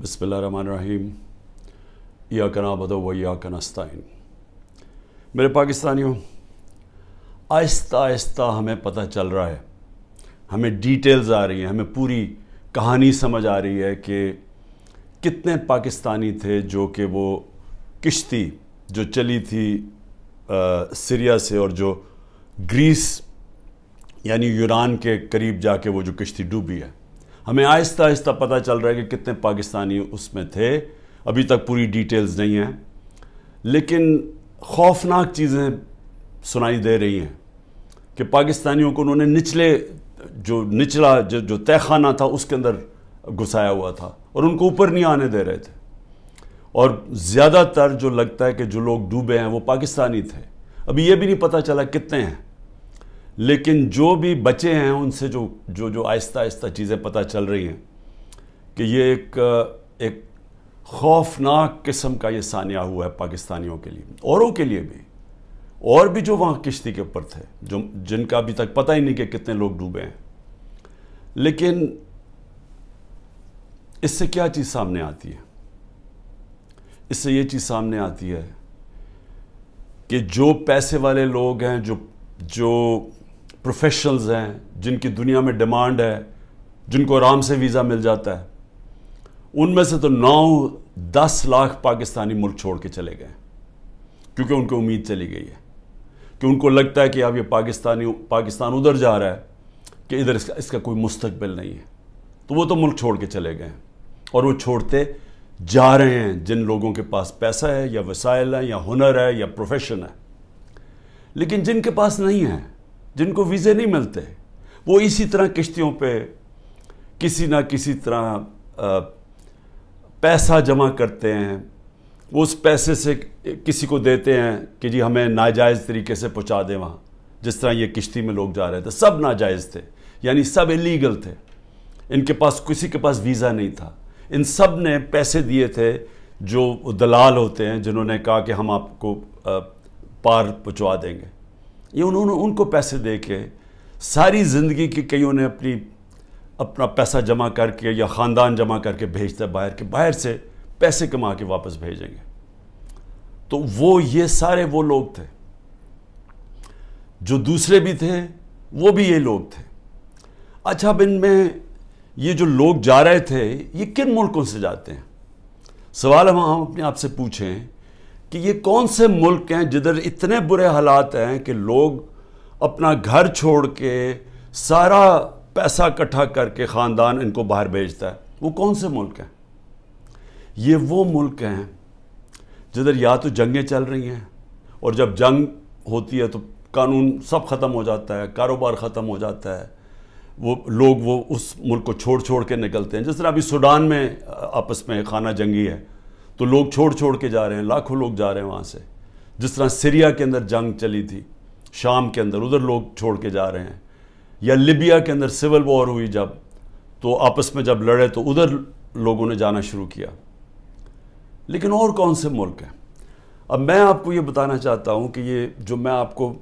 बिस्मिल्लाहिर्रहमानिर्रहीम इय्याक नअबुदु व इय्याक नस्ताईन। मेरे पाकिस्तानियों, आहिस्ता आहिस्ता हमें पता चल रहा है, हमें डिटेल्स आ रही हैं, हमें पूरी कहानी समझ आ रही है कि कितने पाकिस्तानी थे जो कि वो किश्ती जो चली थी सीरिया से और जो ग्रीस यानी यूरान के करीब जाके वो जो किश्ती डूबी है। हमें आहिस्ता आहिस्ता पता चल रहा है कि कितने पाकिस्तानी उसमें थे। अभी तक पूरी डिटेल्स नहीं हैं, लेकिन खौफनाक चीज़ें सुनाई दे रही हैं कि पाकिस्तानियों को उन्होंने निचला जो तहखाना था उसके अंदर घुसाया हुआ था और उनको ऊपर नहीं आने दे रहे थे। और ज़्यादातर जो लगता है कि जो लोग डूबे हैं वो पाकिस्तानी थे। अभी ये भी नहीं पता चला कितने हैं, लेकिन जो भी बचे हैं उनसे जो जो जो आहिस्ता आहिस्ता चीज़ें पता चल रही हैं कि ये एक खौफनाक किस्म का ये सानिया हुआ है पाकिस्तानियों के लिए, औरों के लिए भी, और भी जो वहाँ किश्ती के ऊपर थे, जो जिनका अभी तक पता ही नहीं कि कितने लोग डूबे हैं। लेकिन इससे क्या चीज़ सामने आती है? इससे ये चीज़ सामने आती है कि जो पैसे वाले लोग हैं, जो प्रोफेशनल्स हैं, जिनकी दुनिया में डिमांड है, जिनको आराम से वीज़ा मिल जाता है, उनमें से तो 9-10 लाख पाकिस्तानी मुल्क छोड़ के चले गए, क्योंकि उनको उम्मीद चली गई है कि उनको लगता है कि अब ये पाकिस्तान उधर जा रहा है कि इधर इसका कोई मुस्तकबिल नहीं है, तो वो तो मुल्क छोड़ के चले गए। और वो छोड़ते जा रहे हैं जिन लोगों के पास पैसा है या वसाइल है या हुनर है या प्रोफेशन है। लेकिन जिनके पास नहीं है, जिनको वीज़े नहीं मिलते, वो इसी तरह किश्तियों पे किसी ना किसी तरह पैसा जमा करते हैं। वो उस पैसे से किसी को देते हैं कि जी हमें नाजायज़ तरीके से पहुंचा दें वहाँ। जिस तरह ये किश्ती में लोग जा रहे थे, सब नाजायज़ थे, यानी सब इलीगल थे, इनके पास किसी के पास वीज़ा नहीं था। इन सब ने पैसे दिए थे जो दलाल होते हैं, जिन्होंने कहा कि हम आपको पार पहुँचा देंगे। ये उन्होंने उनको पैसे दे के सारी ज़िंदगी की कईयों ने अपना पैसा जमा करके या ख़ानदान जमा करके भेजते बाहर के, बाहर से पैसे कमा के वापस भेजेंगे। तो वो ये सारे वो लोग थे, जो दूसरे भी थे वो भी ये लोग थे। अच्छा, अब इनमें ये जो लोग जा रहे थे ये किन मुल्कों से जाते हैं? सवाल हम अपने आप से पूछें कि ये कौन से मुल्क हैं जिधर इतने बुरे हालात हैं कि लोग अपना घर छोड़ के सारा पैसा इकट्ठा करके ख़ानदान इनको बाहर भेजता है। वो कौन से मुल्क हैं? ये वो मुल्क हैं जिधर या तो जंगें चल रही हैं, और जब जंग होती है तो कानून सब ख़त्म हो जाता है, कारोबार ख़त्म हो जाता है, वो लोग उस मुल्क को छोड़ के निकलते हैं। जिस तरह अभी सूडान में आपस में खाना जंगी है, तो लोग छोड़ के जा रहे हैं, लाखों लोग जा रहे हैं वहाँ से। जिस तरह सीरिया के अंदर जंग चली थी, शाम के अंदर, उधर लोग छोड़ के जा रहे हैं। या लिबिया के अंदर सिविल वॉर हुई, जब तो आपस में जब लड़े तो उधर लोगों ने जाना शुरू किया। लेकिन और कौन से मुल्क हैं? अब मैं आपको ये बताना चाहता हूँ कि ये जो मैं आपको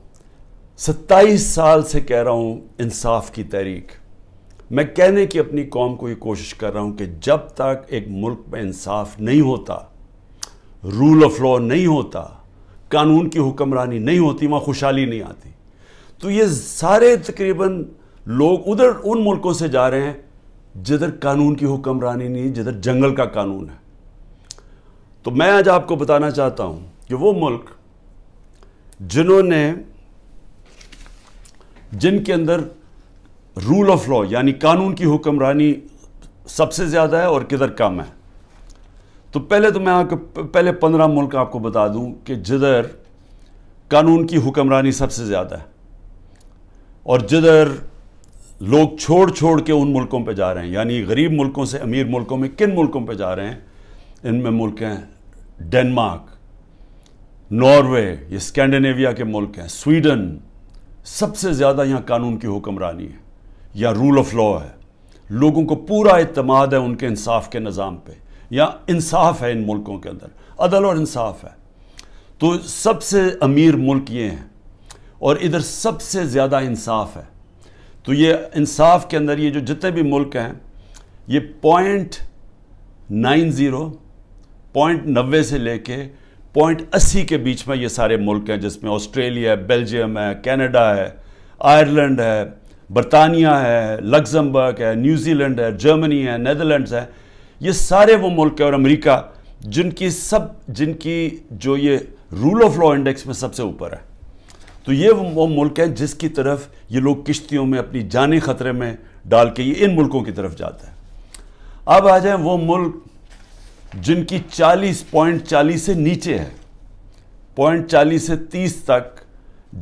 27 साल से कह रहा हूँ इंसाफ की तहरीक, मैं कहने की अपनी कौम को ये कोशिश कर रहा हूँ कि जब तक एक मुल्क में इंसाफ नहीं होता, रूल ऑफ लॉ नहीं होता, कानून की हुक्मरानी नहीं होती, वहाँ खुशहाली नहीं आती। तो ये सारे तकरीबन लोग उधर उन मुल्कों से जा रहे हैं जिधर कानून की हुक्मरानी नहीं, जिधर जंगल का कानून है। तो मैं आज आपको बताना चाहता हूँ कि वो मुल्क जिनके अंदर रूल ऑफ लॉ यानी कानून की हुक्मरानी सबसे ज़्यादा है और किधर कम है। तो पहले तो मैं आपको पहले 15 मुल्क आपको बता दूं कि जिधर कानून की हुक्मरानी सबसे ज़्यादा है और जिधर लोग छोड़ के उन मुल्कों पे जा रहे हैं, यानी गरीब मुल्कों से अमीर मुल्कों में किन मुल्कों पे जा रहे हैं। इनमें मुल्क हैं डेनमार्क, नॉर्वे, ये स्कैंडिनेविया के मुल्क हैं, स्वीडन। सबसे ज़्यादा यहाँ कानून की हुक्मरानी है या रूल ऑफ लॉ है, लोगों को पूरा इत्माद है उनके इंसाफ के निज़ाम पे, या इंसाफ है इन मुल्कों के अंदर, अदल और इंसाफ है। तो सबसे अमीर मुल्क ये हैं और इधर सबसे ज़्यादा इंसाफ है। तो ये इंसाफ के अंदर ये जो जितने भी मुल्क हैं, ये 0. 0.90 से लेके 0.80 के बीच में ये सारे मुल्क हैं, जिसमें ऑस्ट्रेलिया है, बेल्जियम है, कनाडा है, आयरलैंड है, बरतानिया है, लग्जमबर्ग है, न्यूजीलैंड है, जर्मनी है, नेदरलैंड्स है। ये सारे वो मुल्क हैं और अमेरिका जिनकी जो ये रूल ऑफ लॉ इंडेक्स में सबसे ऊपर है। तो ये वो मुल्क है जिसकी तरफ ये लोग किश्तियों में अपनी जानें खतरे में डाल के ये इन मुल्कों की तरफ जाता है। अब आ जाए वो मुल्क जिनकी 40.40 से नीचे है, 0.40 से 30 तक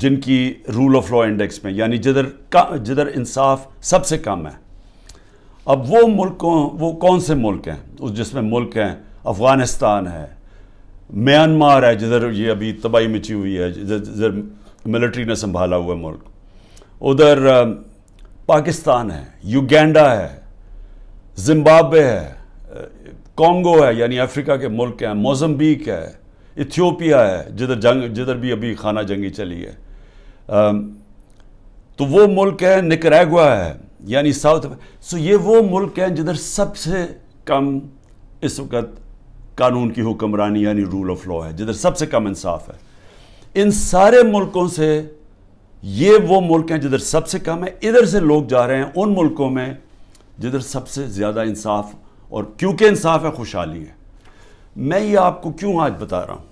जिनकी रूल ऑफ लॉ इंडेक्स में, यानी जिधर इंसाफ सबसे कम है। अब वो कौन से मुल्क हैं, उस जिसमें मुल्क हैं अफ़गानिस्तान है, म्यांमार है जिधर ये अभी तबाही मची हुई है, जिधर मिलिट्री ने संभाला हुआ मुल्क, उधर पाकिस्तान है, युगांडा है, जिम्बाब्वे है, कॉन्गो है यानी अफ्रीका के मुल्क हैं, मोजम्बिक है, इथियोपिया है जिधर भी अभी खाना जंगी चली है, तो वो मुल्क है, निकरागुआ है यानी साउथ। सो ये वो मुल्क हैं जिधर सबसे कम इस वक्त कानून की हुक्मरानी यानी रूल ऑफ लॉ है, जिधर सबसे कम इंसाफ है। इन सारे मुल्कों से ये वो मुल्क हैं जिधर सबसे कम है, इधर से लोग जा रहे हैं उन मुल्कों में जिधर सबसे ज़्यादा इंसाफ, और क्योंकि इंसाफ है खुशहाली है। मैं ये आपको क्यों आज बता रहा हूँ,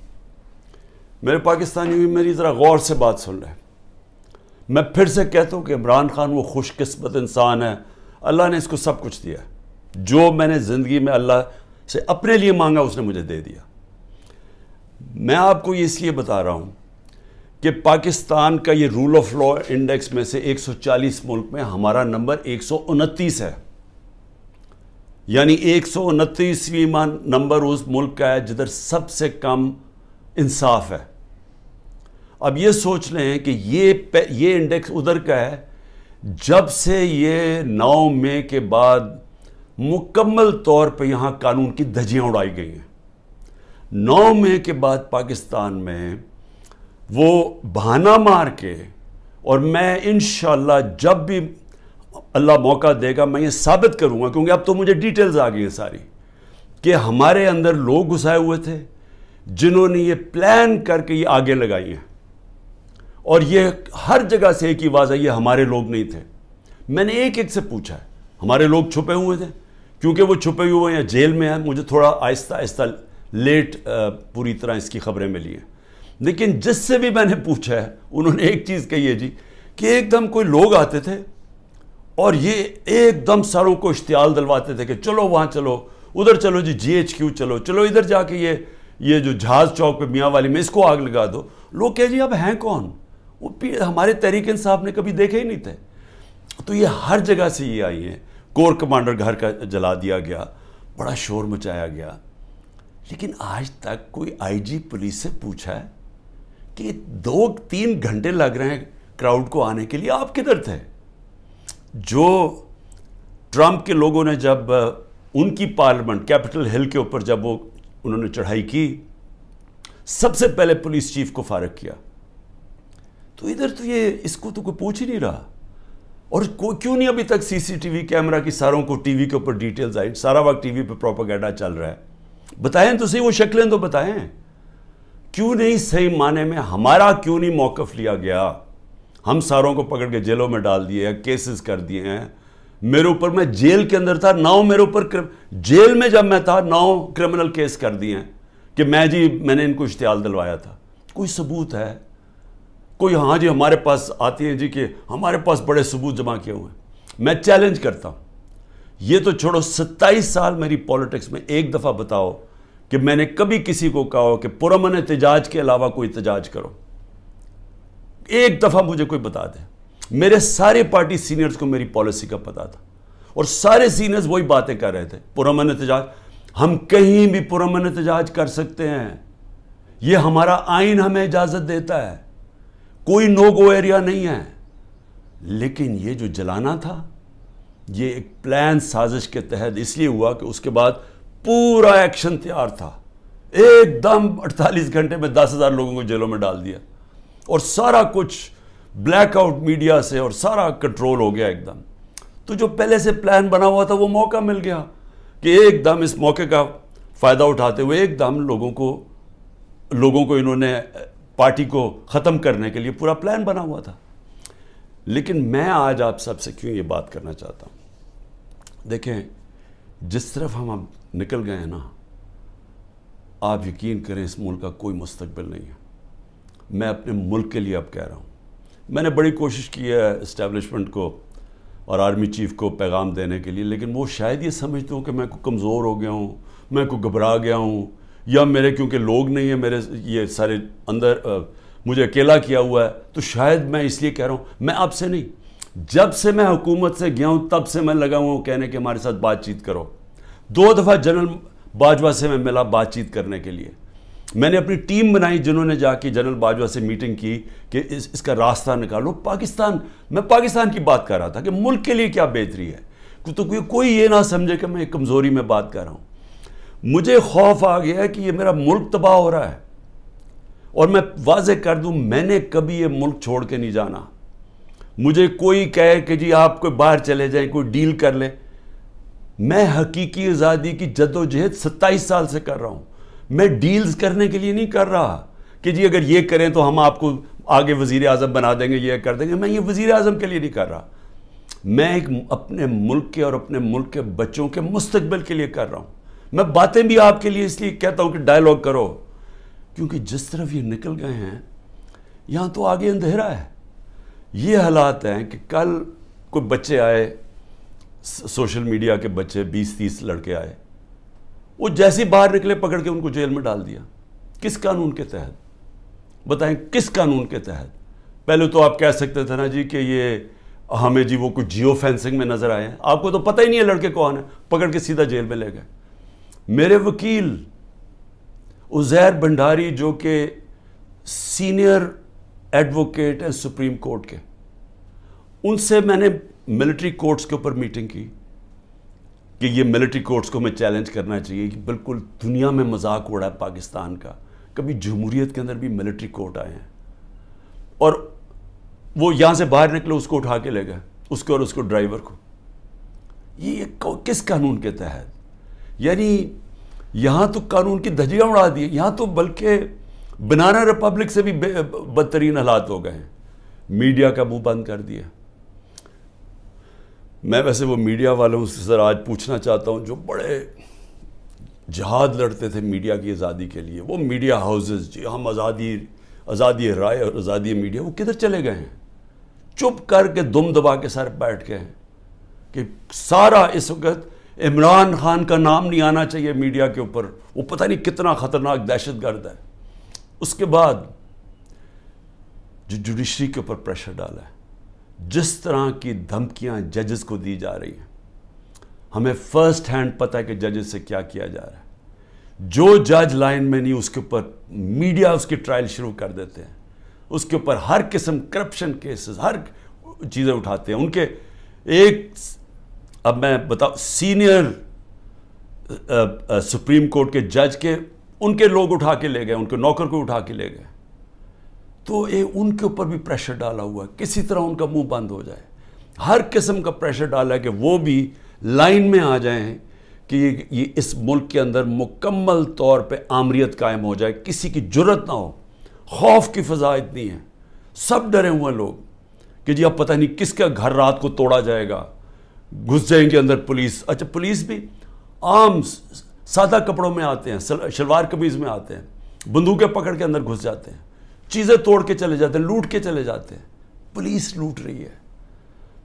मेरे पाकिस्तानी भी मेरी ज़रा गौर से बात सुन रहे हैं। मैं फिर से कहता हूँ कि इमरान खान वो खुशकिस्मत इंसान है, अल्लाह ने इसको सब कुछ दिया, जो मैंने ज़िंदगी में अल्लाह से अपने लिए मांगा उसने मुझे दे दिया। मैं आपको ये इसलिए बता रहा हूँ कि पाकिस्तान का ये रूल ऑफ लॉ इंडेक्स में से 140 मुल्क में हमारा नंबर 129 है, यानी 129वीं नंबर उस मुल्क का है जिधर सबसे कम इंसाफ है। अब ये सोच लें कि ये इंडेक्स उधर का है जब से ये 9 मई के बाद मुकम्मल तौर पे यहाँ कानून की धज्जियाँ उड़ाई गई हैं। 9 मई के बाद पाकिस्तान में वो बहाना मार के, और मैं इंशाल्लाह जब भी अल्लाह मौका देगा मैं ये साबित करूँगा, क्योंकि अब तो मुझे डिटेल्स आ गई हैं सारी, कि हमारे अंदर लोग घुसाए हुए थे जिन्होंने ये प्लान करके ये आगे लगाई हैं, और ये हर जगह से एक ही आवाज़ आई ये हमारे लोग नहीं थे। मैंने एक एक से पूछा है हमारे लोग छुपे हुए थे, क्योंकि वो छुपे हुए हैं जेल में हैं। मुझे थोड़ा आहिस्ता आहिस्ता लेट पूरी तरह इसकी खबरें मिली हैं, लेकिन जिससे भी मैंने पूछा है उन्होंने एक चीज़ कही है जी कि एकदम कोई लोग आते थे और ये एकदम सारों को इश्तियाल दिलवाते थे कि चलो वहाँ चलो, उधर चलो जी, GHQ चलो, चलो इधर जाके ये जो जहाज़ चौक पे मियाँ वाली में इसको आग लगा दो। लोग कह जी अब हैं कौन, वो हमारे तहरीक इंसाफ ने कभी देखे ही नहीं थे। तो ये हर जगह से ये आई है। कोर कमांडर घर का जला दिया गया, बड़ा शोर मचाया गया, लेकिन आज तक कोई IG पुलिस से पूछा है कि 2-3 घंटे लग रहे हैं क्राउड को आने के लिए, आप किधर थे? जो ट्रंप के लोगों ने जब उनकी पार्लियामेंट कैपिटल हिल के ऊपर जब वो उन्होंने चढ़ाई की, सबसे पहले पुलिस चीफ को फारग किया। तो इधर तो ये इसको तो कोई पूछ ही नहीं रहा, और क्यों नहीं अभी तक CCTV कैमरा की सारों को टीवी के ऊपर डिटेल्स आई, सारा वक्त टीवी पे प्रोपेगेंडा चल रहा है। बताएं तो सही, वो शक्लें तो बताएं, क्यों नहीं सही माने में हमारा क्यों नहीं मौकफ लिया गया? हम सारों को पकड़ के जेलों में डाल दिए हैं, केसेस कर दिए हैं। मेरे ऊपर, मैं जेल के अंदर था 9, मेरे ऊपर जेल में जब मैं था 9 क्रिमिनल केस कर दिए हैं कि मैंने इनको इश्तियाल दिलवाया था। कोई सबूत है? कोई हाँ जी हमारे पास आती है जी कि हमारे पास बड़े सबूत जमा किए हुए हैं। मैं चैलेंज करता हूँ, ये तो छोड़ो 27 साल मेरी पॉलिटिक्स में एक दफ़ा बताओ कि मैंने कभी किसी को कहा हो कि पुरमन एहतजाज के अलावा कोई एहतजाज करो। एक दफ़ा मुझे कोई बता दे। मेरे सारे पार्टी सीनियर्स को मेरी पॉलिसी का पता था, और सारे सीनियर्स वही बातें कर रहे थे, पुरमन एहतजाज, हम कहीं भी पुरमन एहतजाज कर सकते हैं, ये हमारा आइन हमें इजाज़त देता है, कोई नो गो एरिया नहीं है। लेकिन ये जो जलाना था ये एक प्लान साजिश के तहत इसलिए हुआ कि उसके बाद पूरा एक्शन तैयार था, एकदम 48 घंटे में 10,000 लोगों को जेलों में डाल दिया, और सारा कुछ ब्लैकआउट मीडिया से और सारा कंट्रोल हो गया एकदम। तो जो पहले से प्लान बना हुआ था वो मौका मिल गया कि एकदम इस मौके का फ़ायदा उठाते हुए एकदम लोगों को इन्होंने पार्टी को ख़त्म करने के लिए पूरा प्लान बना हुआ था। लेकिन मैं आज आप सबसे क्यों ये बात करना चाहता हूँ, देखें जिस तरफ हम निकल गए हैं ना, आप यकीन करें इस मुल्क का कोई मुस्तकबिल नहीं है। मैं अपने मुल्क के लिए अब कह रहा हूँ, मैंने बड़ी कोशिश की है इस्टेब्लिशमेंट को और आर्मी चीफ़ को पैगाम देने के लिए, लेकिन वो शायद ये समझते हो कि मैं को कमज़ोर हो गया हूँ, मैं को घबरा गया हूँ, या मेरे क्योंकि लोग नहीं है मेरे ये सारे अंदर मुझे अकेला किया हुआ है, तो शायद मैं इसलिए कह रहा हूँ। मैं आपसे नहीं, जब से मैं हुकूमत से गया हूँ तब से मैं लगा हुआ हूँ कहने के हमारे साथ बातचीत करो। 2 दफ़ा जनरल बाजवा से मैं मिला बातचीत करने के लिए, मैंने अपनी टीम बनाई जिन्होंने जाके जनरल बाजवा से मीटिंग की कि इसका रास्ता निकालो। पाकिस्तान, मैं पाकिस्तान की बात कर रहा था कि मुल्क के लिए क्या बेहतरी है, तो कोई ये ना समझे कि मैं कमज़ोरी में बात कर रहा हूँ। मुझे खौफ आ गया है कि ये मेरा मुल्क तबाह हो रहा है, और मैं वाजे कर दूँ मैंने कभी ये मुल्क छोड़ के नहीं जाना। मुझे कोई कहे कि जी आप कोई बाहर चले जाएँ, कोई डील कर ले, मैं हकीकी आज़ादी की जद्दोजहद 27 साल से कर रहा हूँ। मैं डील्स करने के लिए नहीं कर रहा कि जी अगर ये करें तो हम आपको आगे वज़ीर आज़म बना देंगे, ये कर देंगे। मैं ये वज़ीर आज़म के लिए नहीं कर रहा, मैं एक अपने मुल्क के और अपने मुल्क के बच्चों के मुस्तकबिल के लिए कर रहा हूँ। मैं बातें भी आपके लिए इसलिए कहता हूँ कि डायलॉग करो, क्योंकि जिस तरफ ये निकल गए हैं यहाँ तो आगे अंधेरा है। ये हालात हैं कि कल कोई बच्चे आए, सोशल मीडिया के बच्चे 20-30 लड़के आए, वो जैसे ही बाहर निकले पकड़ के उनको जेल में डाल दिया। किस कानून के तहत बताएं, किस कानून के तहत? पहले तो आप कह सकते थे ना जी कि ये हमें जी वो कुछ जियो फेंसिंग में नज़र आए हैं, आपको तो पता ही नहीं है लड़के कौन है, पकड़ के सीधा जेल में ले गए। मेरे वकील उजैर भंडारी जो कि सीनियर एडवोकेट हैं सुप्रीम कोर्ट के, उनसे मैंने मिलिट्री कोर्ट्स के ऊपर मीटिंग की कि ये मिलिट्री कोर्ट्स को हमें चैलेंज करना चाहिए कि बिल्कुल दुनिया में मजाक उड़ा है पाकिस्तान का। कभी जमहूरियत के अंदर भी मिलिट्री कोर्ट आए हैं, और वो यहाँ से बाहर निकले उसको उठा के ले गए, उसको और उसको ड्राइवर को। ये किस कानून के तहत? यानी यहाँ तो कानून की धज्जियाँ उड़ा दी, यहाँ तो बल्कि बनाना रिपब्लिक से भी बदतरीन हालात हो गए हैं। मीडिया का मुंह बंद कर दिया। मैं वैसे वो मीडिया वालों से सर आज पूछना चाहता हूँ जो बड़े जिहाद लड़ते थे मीडिया की आज़ादी के लिए, वो मीडिया हाउसेस जी हम आज़ादी राय और आज़ादी मीडिया, वो किधर चले गए हैं? चुप करके दुम दबा के सर बैठ गए हैं कि सारा इस वक्त इमरान खान का नाम नहीं आना चाहिए मीडिया के ऊपर, वो पता नहीं कितना ख़तरनाक दहशतगर्द है। उसके बाद जो जुडिशरी के ऊपर प्रेशर डाला है, जिस तरह की धमकियां जजेस को दी जा रही हैं, हमें फर्स्ट हैंड पता है कि जजेस से क्या किया जा रहा है। जो जज लाइन में नहीं उसके ऊपर मीडिया उसकी ट्रायल शुरू कर देते हैं, उसके ऊपर हर किस्म करप्शन केसेस हर चीज़ें उठाते हैं उनके। एक अब मैं बताऊँ, सीनियर सुप्रीम कोर्ट के जज के उनके लोग उठा के ले गए, उनके नौकर को उठा के ले गए, तो ये उनके ऊपर भी प्रेशर डाला हुआ है किसी तरह उनका मुंह बंद हो जाए। हर किस्म का प्रेशर डाला है कि वो भी लाइन में आ जाएं कि ये इस मुल्क के अंदर मुकम्मल तौर पे आमरियत कायम हो जाए, किसी की जुर्रत ना हो। खौफ की फ़ज़ा इतनी है, सब डरे हुए लोग कि जी अब पता नहीं किसका घर रात को तोड़ा जाएगा, घुस जाएंगे अंदर पुलिस। अच्छा, पुलिस भी आम सादा कपड़ों में आते हैं, शलवार कमीज में आते हैं, बंदूकें पकड़ के अंदर घुस जाते हैं, चीज़ें तोड़ के चले जाते हैं, लूट के चले जाते हैं। पुलिस लूट रही है,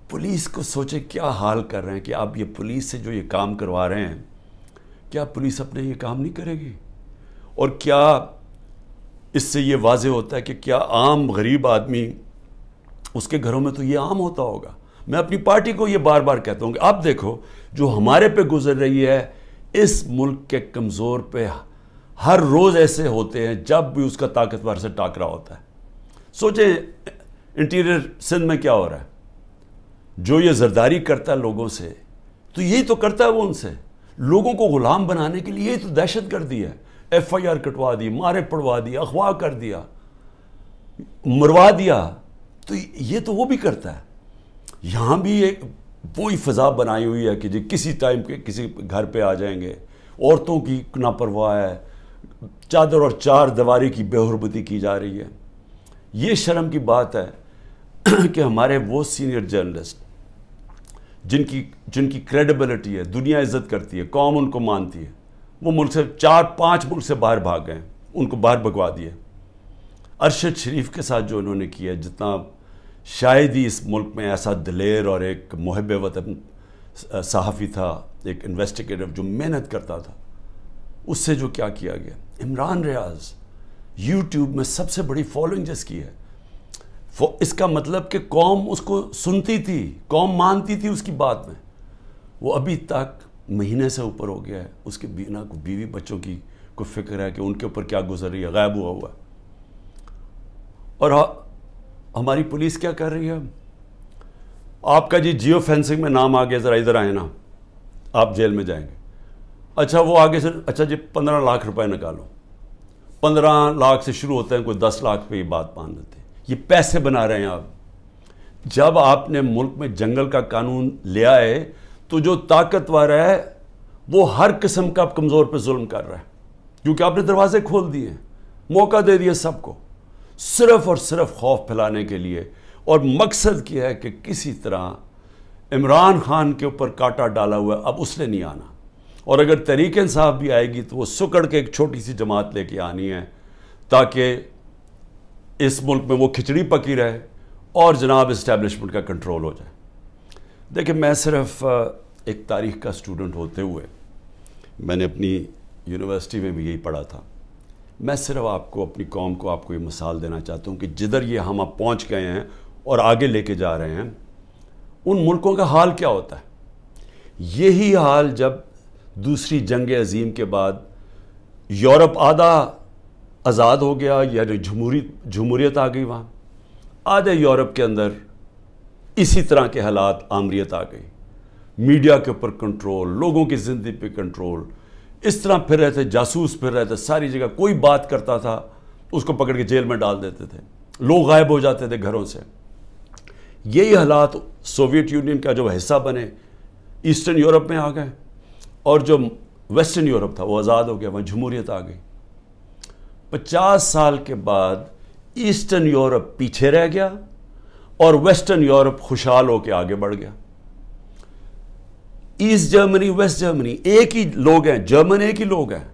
पुलिस को सोचे क्या हाल कर रहे हैं कि आप ये पुलिस से जो ये काम करवा रहे हैं, क्या पुलिस अपने ये काम नहीं करेगी? और क्या इससे ये वाजह होता है कि क्या आम गरीब आदमी उसके घरों में तो ये आम होता होगा। मैं अपनी पार्टी को ये बार बार कहता हूँ कि आप देखो जो हमारे पे गुजर रही है, इस मुल्क के कमज़ोर पे हर रोज़ ऐसे होते हैं जब भी उसका ताकतवर से टाकरा होता है। सोचें इंटीरियर सिंध में क्या हो रहा है, जो ये जरदारी करता है लोगों से, तो यही तो करता है वो उनसे, लोगों को ग़ुलाम बनाने के लिए यही तो दहशत कर दी है। FIR कटवा दी, मारे पड़वा दिया, अगवा कर दिया, मरवा दिया, तो ये तो वो भी करता है। यहाँ भी एक कोई फ़िज़ा बनाई हुई है कि जी किसी टाइम के किसी घर पे आ जाएंगे। औरतों की लापरवाही है, चादर और चार दीवारी की बेहुरमती की जा रही है। ये शर्म की बात है कि हमारे वो सीनियर जर्नलिस्ट जिनकी क्रेडिबिलिटी है, दुनिया इज़्ज़त करती है, कौम उनको मानती है, वो मुल्क से 4-5 मुल्क से बाहर भाग गए, उनको बाहर भगवा दिए। अरशद शरीफ के साथ जो उन्होंने किया, जितना शायद ही इस मुल्क में ऐसा दिलेर और एक मुहिब वतन सहाफ़ी था, एक इन्वेस्टिगेटिव जो मेहनत करता था, उससे जो क्या किया गया। इमरान रियाज़ यूट्यूब में सबसे बड़ी फॉलोइंग जिसकी है, इसका मतलब कि कौम उसको सुनती थी, कौम मानती थी उसकी बात में। वो अभी तक महीने से ऊपर हो गया है, उसके बिना को बीवी बच्चों की को फिक्र है कि उनके ऊपर क्या गुजर रही है, गायब हुआ हुआ है। और हमारी पुलिस क्या कर रही है। आपका जी जियो फेंसिंग में नाम आ गया, ज़रा इधर आए ना, आप जेल में जाएंगे। अच्छा वो आगे से, अच्छा जी 15 लाख रुपए निकालो, 15 लाख से शुरू होते हैं, कोई 10 लाख पे ये बात मान लेते हैं। ये पैसे बना रहे हैं आप। जब आपने मुल्क में जंगल का कानून ले आए तो जो ताकतवर है वो हर किस्म का कमज़ोर पे जुल्म कर रहा है, क्योंकि आपने दरवाजे खोल दिए, मौका दे दिया सबको, सिर्फ और सिर्फ खौफ फैलाने के लिए। और मकसद क्या है कि किसी तरह इमरान खान के ऊपर कांटा डाला हुआ है, अब उसने नहीं आना। और अगर तहरीक इंसाफ भी आएगी तो वो सुकड़ के एक छोटी सी जमात लेके आनी है, ताकि इस मुल्क में वो खिचड़ी पकी रहे और जनाब इस्टेब्लिशमेंट का कंट्रोल हो जाए। देखिए मैं सिर्फ एक तारीख़ का स्टूडेंट होते हुए, मैंने अपनी यूनिवर्सिटी में भी यही पढ़ा था। मैं सिर्फ आपको, अपनी कौम को, आपको ये मिसाल देना चाहता हूँ कि जिधर ये हम अब पहुँच गए हैं और आगे लेके जा रहे हैं, उन मुल्कों का हाल क्या होता है। यही हाल जब दूसरी जंग अजीम के बाद यूरोप आधा आज़ाद हो गया, यानी जमहूरियत आ गई, वहाँ आधे यूरोप के अंदर इसी तरह के हालात, आमरीत आ गई, मीडिया के ऊपर कंट्रोल, लोगों की ज़िंदगी पे कंट्रोल, इस तरह फिर रहे थे, जासूस फिर रहे थे सारी जगह। कोई बात करता था उसको पकड़ के जेल में डाल देते थे, लोग गायब हो जाते थे घरों से। यही हालात सोवियत यूनियन का जो हिस्सा बने, ईस्टर्न यूरोप में आ गए, और जो वेस्टर्न यूरोप था वो आज़ाद हो गया, वहाँ जमहूरियत आ गई। 50 साल के बाद ईस्टर्न यूरोप पीछे रह गया और वेस्टर्न यूरोप खुशहाल होकर आगे बढ़ गया। ईस्ट जर्मनी, वेस्ट जर्मनी एक ही लोग हैं, जर्मन एक ही लोग हैं।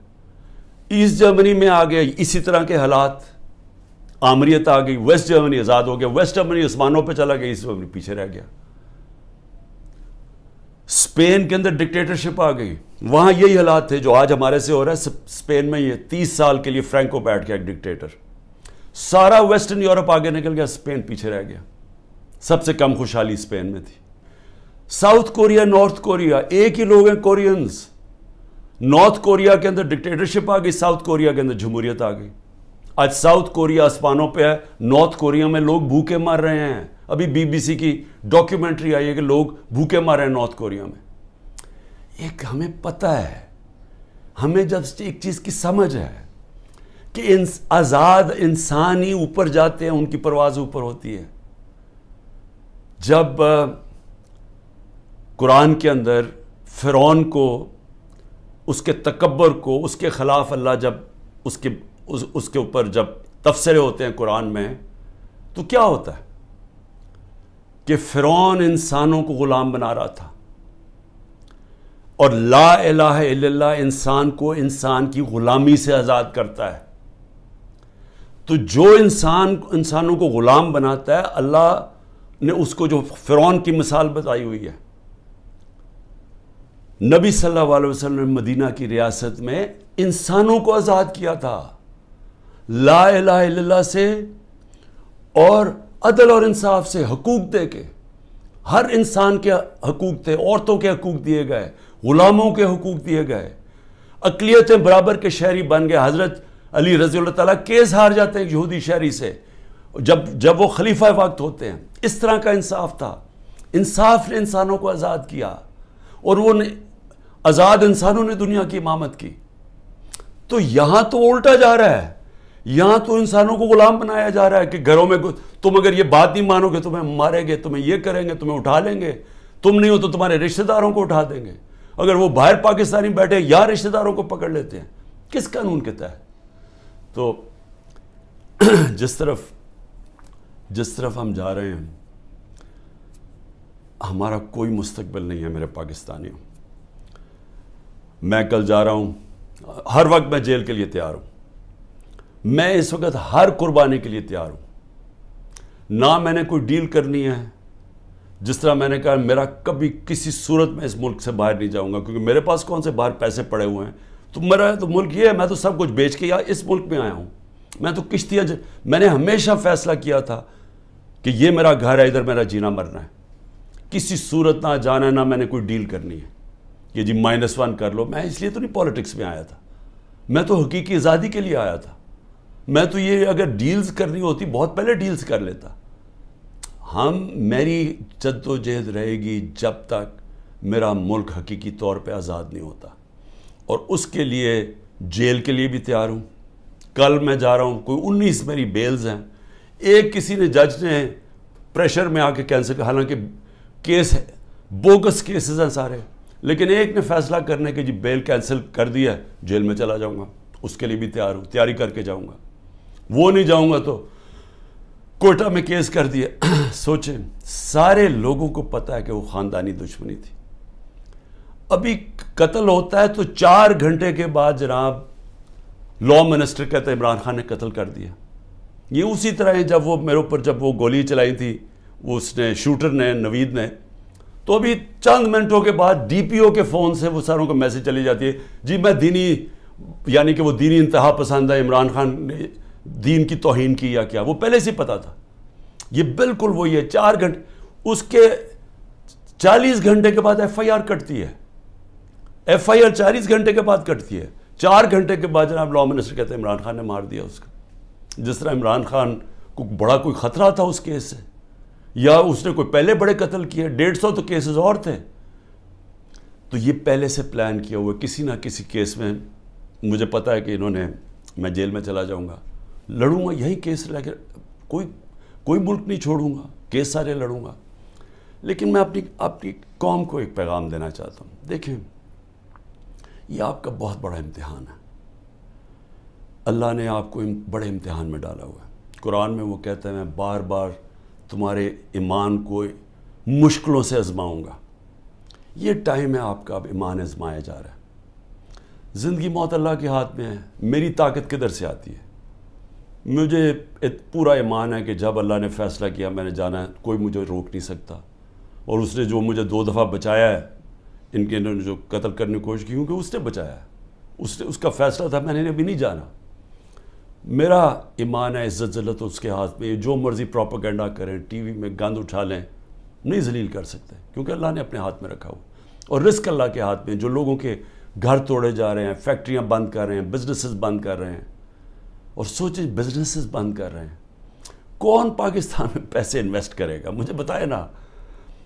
ईस्ट जर्मनी में आ गए इसी तरह के हालात, आमरीत आ गई, वेस्ट जर्मनी आज़ाद हो गया, वेस्ट जर्मनी आसमानों पे चला गया, ईस्ट जर्मनी पीछे रह गया। स्पेन के अंदर डिक्टेटरशिप आ गई, वहाँ यही हालात थे जो आज हमारे से हो रहा है। स्पेन में ये 30 साल के लिए फ्रैंको बैठ गया, एक डिक्टेटर। सारा वेस्टर्न यूरोप आगे निकल गया, स्पेन पीछे रह गया, सबसे कम खुशहाली स्पेन में थी। साउथ कोरिया, नॉर्थ कोरिया एक ही लोग हैं, कोरियंस। नॉर्थ कोरिया के अंदर डिक्टेटरशिप आ गई, साउथ कोरिया के अंदर जमहूरियत आ गई। आज साउथ कोरिया आसमानों पे है, नॉर्थ कोरिया में लोग भूखे मर रहे हैं। अभी बीबीसी की डॉक्यूमेंट्री आई है कि लोग भूखे मर रहे हैं नॉर्थ कोरिया में। एक हमें पता है, हमें जब एक चीज़ की समझ है कि आज़ाद इंसान ही ऊपर जाते हैं, उनकी परवाज़ ऊपर होती है। जब कुरान के अंदर फ़िरौन को, उसके तकब्बर को, उसके ख़िलाफ़ अल्लाह जब उसके ऊपर जब तफसरे होते हैं कुरान में, तो क्या होता है कि फ़िरौन इंसानों को ग़ुलाम बना रहा था और ला इलाहा इल्लल्लाह इंसान को इंसान की ग़ुलामी से आज़ाद करता है। तो जो इंसानों को ग़ुलाम बनाता है, अल्लाह ने उसको जो फ़िरौन की मिसाल बताई हुई है। नबी सल्लल्लाहु अलैहि वसल्लम ने मदीना की रियासत में इंसानों को आज़ाद किया था ला इलाहा इल्लल्लाह से और अदल और इंसाफ से, हकूक़ दे के। हर इंसान के हकूक़ थे, औरतों के हकूक़ दिए गए, ग़ुलामों के हकूक़ दिए गए, अक़लियतें बराबर के शहरी बन गए। हज़रत अली रज़ी अल्लाह तआला केस हार जाते हैं यहूदी शहरी से जब वो खलीफा वक्त होते हैं। इस तरह का इंसाफ था। इंसाफ ने इंसानों को आज़ाद किया और वो आज़ाद इंसानों ने दुनिया की इमामत की। तो यहाँ तो उल्टा जा रहा है, यहाँ तो इंसानों को ग़ुलाम बनाया जा रहा है कि घरों में तुम अगर ये बात नहीं मानोगे तुम्हें मारेंगे, तुम्हें ये करेंगे, तुम्हें उठा लेंगे, तुम नहीं हो तो तुम्हारे रिश्तेदारों को उठा देंगे। अगर वो बाहर पाकिस्तानी बैठे या रिश्तेदारों को पकड़ लेते हैं किस कानून के तहत। तो जिस तरफ हम जा रहे हैं हमारा कोई मुस्तकबिल नहीं है मेरे पाकिस्तानियों। मैं कल जा रहा हूँ, हर वक्त मैं जेल के लिए तैयार हूँ, मैं इस वक्त हर कुर्बानी के लिए तैयार हूँ। ना मैंने कोई डील करनी है, जिस तरह मैंने कहा मेरा कभी किसी सूरत में इस मुल्क से बाहर नहीं जाऊँगा क्योंकि मेरे पास कौन से बाहर पैसे पड़े हुए हैं। तो मेरा तो मुल्क ये है, मैं तो सब कुछ बेच के यहाँ इस मुल्क में आया हूँ। मैं तो किश्तियाँ, मैंने हमेशा फैसला किया था कि ये मेरा घर है, इधर मेरा जीना मरना है, किसी सूरत ना जाना है, ना मैंने कोई डील करनी है कि जी -1 कर लो। मैं इसलिए तो नहीं पॉलिटिक्स में आया था, मैं तो हकीकी आज़ादी के लिए आया था। मैं तो ये अगर डील्स करनी होती बहुत पहले डील्स कर लेता। मेरी जद्दोजहद रहेगी जब तक मेरा मुल्क हकीकी तौर पे आज़ाद नहीं होता, और उसके लिए जेल के लिए भी तैयार हूँ। कल मैं जा रहा हूँ, कोई 19 मेरी बेल्स हैं। एक किसी ने जज ने प्रेशर में आके कैंसिल किया, हालांकि केस है, बोगस केसेस हैं सारे, लेकिन एक ने फैसला करने के जी बेल कैंसिल कर दिया है, जेल में चला जाऊँगा। उसके लिए भी तैयार हूँ, तैयारी करके जाऊँगा। वो नहीं जाऊँगा तो कोटा में केस कर दिया। सोचें, सारे लोगों को पता है कि वो ख़ानदानी दुश्मनी थी। अभी कत्ल होता है तो 4 घंटे के बाद जनाब लॉ मिनिस्टर कहते हैं इमरान खान ने कत्ल कर दिया। ये उसी तरह है जब वो मेरे ऊपर जब वो गोली चलाई थी वो उसने शूटर ने, नवीद ने, तो अभी चंद मिनटों के बाद DPO के फ़ोन से वो सारों को मैसेज चली जाती है जी मैं दीनी, यानी कि वो दीनी इंतहा पसंद है, इमरान खान ने दीन की तौहीन की या क्या, वो पहले से पता था। ये बिल्कुल वही है। 4 घंटे, उसके 40 घंटे के बाद FIR कटती है। FIR 40 घंटे के बाद कटती है, 4 घंटे के बाद जनाब लॉ मिनिस्टर कहते हैं इमरान खान ने मार दिया उसका। जिस तरह इमरान खान को बड़ा कोई ख़तरा था उस केस से, या उसने कोई पहले बड़े कत्ल किए, 150 तो केसेस और थे। तो ये पहले से प्लान किया हुआ, किसी ना किसी केस में मुझे पता है कि इन्होंने, मैं जेल में चला जाऊँगा, लड़ूंगा यही केस लेकर, कोई मुल्क नहीं छोड़ूंगा, केस सारे लड़ूंगा। लेकिन मैं अपनी कौम को एक पैगाम देना चाहता हूँ। देखें, ये आपका बहुत बड़ा इम्तिहान है, अल्लाह ने आपको बड़े इम्तिहान में डाला हुआ है। कुरान में वो कहता है मैं बार बार तुम्हारे ईमान को मुश्किलों से आजमाऊँगा। ये टाइम है आपका, अब ईमान आजमाया जा रहा है। ज़िंदगी मौत अल्लाह के हाथ में है, मेरी ताकत किधर से आती है। मुझे पूरा ईमान है कि जब अल्लाह ने फ़ैसला किया मैंने जाना है, कोई मुझे रोक नहीं सकता। और उसने जो मुझे 2 दफ़ा बचाया है, इनके जो कत्ल करने की कोशिश की, क्योंकि उसने बचाया है, उसने, उसका फ़ैसला था, मैंने अभी नहीं जाना। मेरा ईमान है, इज़्ज़त ज़िल्लत उसके हाथ में। जो मर्ज़ी प्रोपेगेंडा करें, TV में गंद उठा लें, नहीं जलील कर सकते, क्योंकि अल्लाह ने अपने हाथ में रखा हुआ। और रिस्क अल्लाह के हाथ में। जो लोगों के घर तोड़े जा रहे हैं, फैक्ट्रियाँ बंद कर रहे हैं, बिजनेसेस बंद कर रहे हैं, और सोचें बिजनेसेस बंद कर रहे हैं, कौन पाकिस्तान में पैसे इन्वेस्ट करेगा, मुझे बताए ना।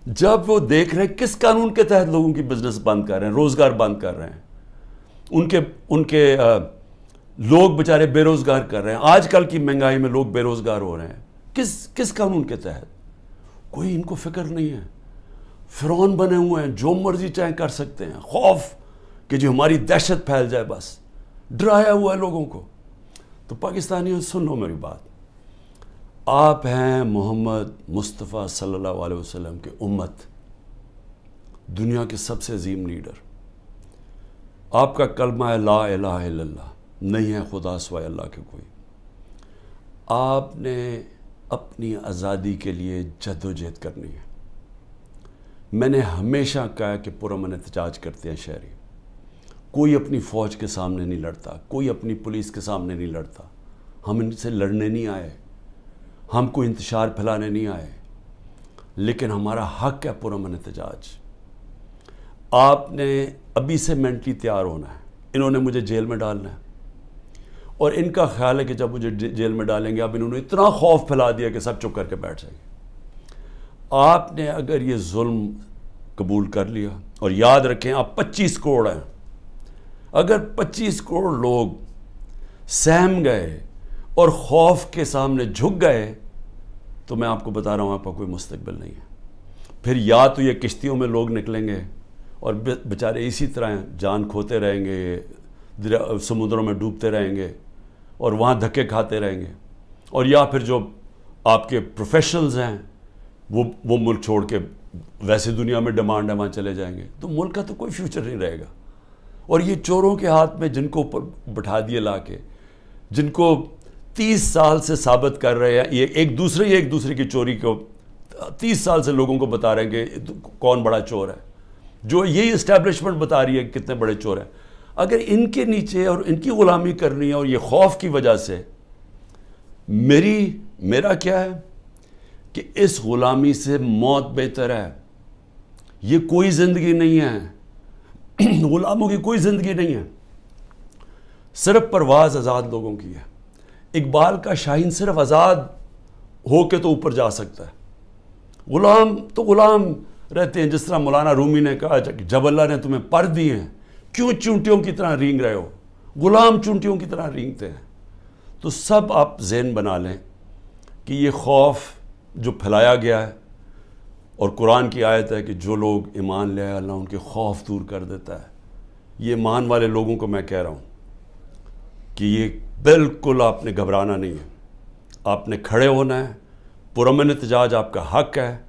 जब वो देख रहे हैं किस कानून के तहत लोगों की बिजनेस बंद कर रहे हैं, रोज़गार बंद कर रहे हैं, उनके लोग बेचारे बेरोज़गार कर रहे हैं। आजकल की महंगाई में लोग बेरोज़गार हो रहे हैं, किस कानून के तहत। कोई इनको फिक्र नहीं है, फिरौन बने हुए हैं, जो मर्जी चाहे कर सकते हैं, खौफ कि जो हमारी दहशत फैल जाए, बस डराया हुआ है लोगों को। तो पाकिस्तानियों सुन लो मेरी बात, आप हैं मोहम्मद मुस्तफ़ा सल्लल्लाहु अलैहि वसल्लम के उम्मत, दुनिया के सबसे अजीम लीडर। आपका कलमा है ला इलाहा इल्लल्लाह, नहीं है खुदा सिवाय अल्लाह के कोई। आपने अपनी आज़ादी के लिए जद्दोजहद करनी है। मैंने हमेशा कहा कि पुरअमन एहतजाज करते हैं शहरी, कोई अपनी फ़ौज के सामने नहीं लड़ता, कोई अपनी पुलिस के सामने नहीं लड़ता। हम इनसे लड़ने नहीं आए, हम कोई इंतशार फैलाने नहीं आए, लेकिन हमारा हक है पुरअमन एहतजाज। आपने अभी से मेंटली तैयार होना है। इन्होंने मुझे जेल में डालना है, और इनका ख्याल है कि जब मुझे जेल में डालेंगे, अब इन्होंने इतना खौफ फैला दिया कि सब चुप करके बैठ जाएंगे। आपने अगर ये जुल्म कबूल कर लिया, और याद रखें आप 25 करोड़ हैं, अगर 25 करोड़ लोग सहम गए और खौफ के सामने झुक गए, तो मैं आपको बता रहा हूँ आपका कोई मुस्तकबिल नहीं है। फिर या तो ये किश्तियों में लोग निकलेंगे और बेचारे इसी तरह जान खोते रहेंगे, समुद्रों में डूबते रहेंगे और वहाँ धक्के खाते रहेंगे, और या फिर जो आपके प्रोफेशनल्स हैं वो मुल्क छोड़ के वैसे दुनिया में डिमांड है वहाँ चले जाएंगे, तो मुल्क का तो कोई फ्यूचर नहीं रहेगा। और ये चोरों के हाथ में जिनको बैठा दिए ला के, जिनको 30 साल से साबित कर रहे हैं, ये एक दूसरे की चोरी को 30 साल से लोगों को बता रहे हैं कि कौन बड़ा चोर है, जो यही इस्टेब्लिशमेंट बता रही है कि कितने बड़े चोर हैं। अगर इनके नीचे और इनकी गुलामी करनी है और ये खौफ की वजह से, मेरा क्या है कि इस गुलामी से मौत बेहतर है। ये कोई ज़िंदगी नहीं है, गुलामों की कोई ज़िंदगी नहीं है, सिर्फ परवाज़ आज़ाद लोगों की है। इकबाल का शाहीन सिर्फ आज़ाद हो के तो ऊपर जा सकता है, गुलाम तो गुलाम रहते हैं। जिस तरह मौलाना रूमी ने कहा कि जब अल्लाह ने तुम्हें पर दिए हैं क्यों चूंटियों की तरह रींग रहे हो, गुलाम चूंटियों की तरह रींगते हैं। तो सब आप जहन बना लें कि ये खौफ जो फैलाया गया है, और कुरान की आयत है कि जो लोग ईमान ले आए अल्लाह उनके खौफ दूर कर देता है। ये ईमान वाले लोगों को मैं कह रहा हूँ कि ये बिल्कुल आपने घबराना नहीं है, आपने खड़े होना है, पुरअमन एहतजाज आपका हक है।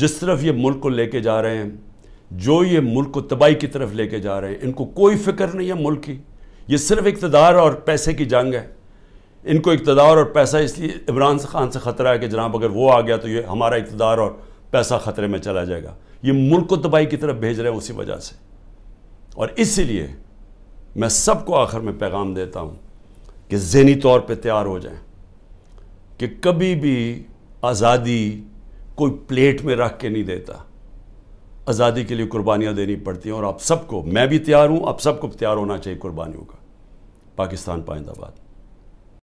जिस तरफ ये मुल्क को लेके जा रहे हैं, जो ये मुल्क को तबाही की तरफ लेके जा रहे हैं, इनको कोई फिक्र नहीं है मुल्क की, ये सिर्फ इक़्तिदार और पैसे की जंग है। इनको इक़्तिदार और पैसा इसलिए इमरान खान से ख़तरा है कि जनाब अगर वो आ गया तो ये हमारा इक़्तिदार और पैसा ख़तरे में चला जाएगा। ये मुल्क को तबाही की तरफ भेज रहे हैं उसी वजह से। और इसीलिए मैं सबको आखिर में पैगाम देता हूँ कि ज़हनी तौर पर तैयार हो जाएं कि कभी भी आज़ादी कोई प्लेट में रख के नहीं देता, आज़ादी के लिए कुर्बानियाँ देनी पड़ती हैं। और आप सबको, मैं भी तैयार हूँ, आप सबको तैयार होना चाहिए कुर्बानियों का। पाकिस्तान पाइंदाबाद।